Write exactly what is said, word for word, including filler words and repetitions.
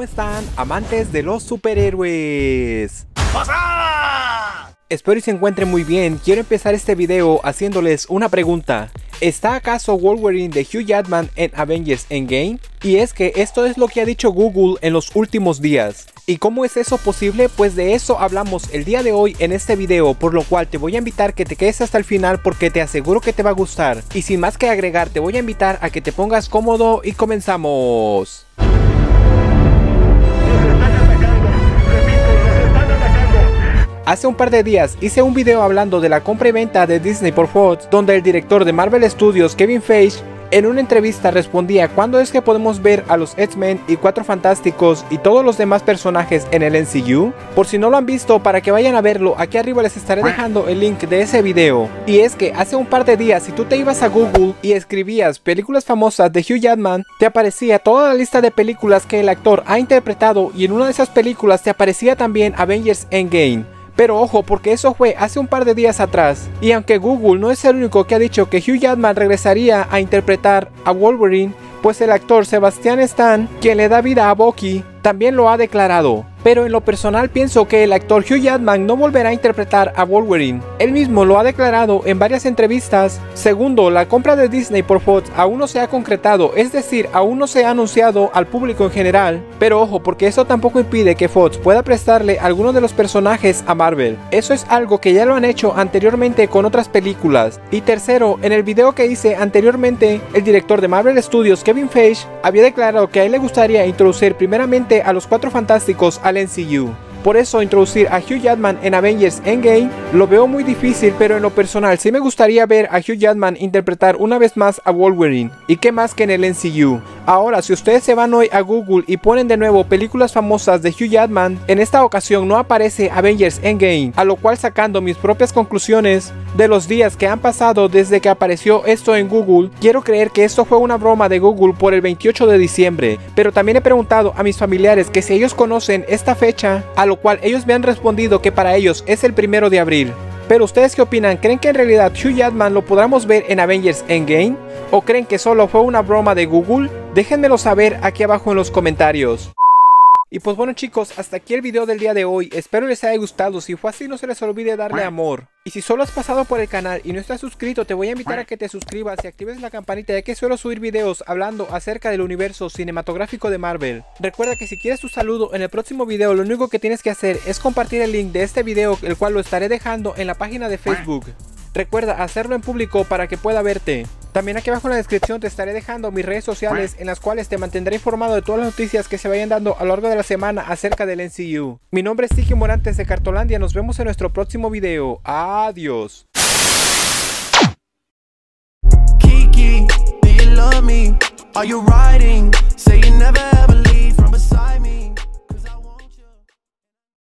¿Cómo están, amantes de los superhéroes? ¡Pasa! Espero y se encuentren muy bien. Quiero empezar este video haciéndoles una pregunta. ¿Está acaso Wolverine de Hugh Jackman en Avengers Endgame? Y es que esto es lo que ha dicho Google en los últimos días. ¿Y cómo es eso posible? Pues de eso hablamos el día de hoy en este video, por lo cual te voy a invitar que te quedes hasta el final porque te aseguro que te va a gustar. Y sin más que agregar, te voy a invitar a que te pongas cómodo y comenzamos. Hace un par de días hice un video hablando de la compra y venta de Disney por Fox, donde el director de Marvel Studios, Kevin Feige, en una entrevista respondía cuándo es que podemos ver a los X-Men y Cuatro Fantásticos y todos los demás personajes en el M C U. Por si no lo han visto, para que vayan a verlo, aquí arriba les estaré dejando el link de ese video. Y es que hace un par de días, si tú te ibas a Google y escribías películas famosas de Hugh Jackman, te aparecía toda la lista de películas que el actor ha interpretado, y en una de esas películas te aparecía también Avengers Endgame. Pero ojo, porque eso fue hace un par de días atrás, y aunque Google no es el único que ha dicho que Hugh Jackman regresaría a interpretar a Wolverine, pues el actor Sebastian Stan, quien le da vida a Bucky, también lo ha declarado. Pero en lo personal pienso que el actor Hugh Jackman no volverá a interpretar a Wolverine. Él mismo lo ha declarado en varias entrevistas. Segundo, la compra de Disney por Fox aún no se ha concretado, es decir, aún no se ha anunciado al público en general. Pero ojo, porque eso tampoco impide que Fox pueda prestarle alguno de los personajes a Marvel. Eso es algo que ya lo han hecho anteriormente con otras películas. Y tercero, en el video que hice anteriormente, el director de Marvel Studios, Kevin Feige, había declarado que a él le gustaría introducir primeramente a los Cuatro Fantásticos al M C U. Por eso introducir a Hugh Jackman en Avengers Endgame lo veo muy difícil, pero en lo personal sí me gustaría ver a Hugh Jackman interpretar una vez más a Wolverine, y qué más que en el M C U. Ahora, si ustedes se van hoy a Google y ponen de nuevo películas famosas de Hugh Jackman, en esta ocasión no aparece Avengers Endgame, a lo cual, sacando mis propias conclusiones de los días que han pasado desde que apareció esto en Google, quiero creer que esto fue una broma de Google por el veintiocho de diciembre, pero también he preguntado a mis familiares que si ellos conocen esta fecha, a lo cual ellos me han respondido que para ellos es el primero de abril. Pero ustedes, ¿qué opinan? ¿Creen que en realidad Hugh Jackman lo podamos ver en Avengers Endgame? ¿O creen que solo fue una broma de Google? Déjenmelo saber aquí abajo en los comentarios. Y pues bueno, chicos, hasta aquí el video del día de hoy. Espero les haya gustado. Si fue así, no se les olvide darle amor. Y si solo has pasado por el canal y no estás suscrito, te voy a invitar a que te suscribas y actives la campanita, ya que suelo subir videos hablando acerca del universo cinematográfico de Marvel. Recuerda que si quieres tu saludo en el próximo video, lo único que tienes que hacer es compartir el link de este video, el cual lo estaré dejando en la página de Facebook. Recuerda hacerlo en público para que pueda verte. También aquí abajo en la descripción te estaré dejando mis redes sociales, en las cuales te mantendré informado de todas las noticias que se vayan dando a lo largo de la semana acerca del M C U. Mi nombre es Tiki Morantes de Cartolandia, nos vemos en nuestro próximo video. Adiós. Kiki, do you love me? Are you riding?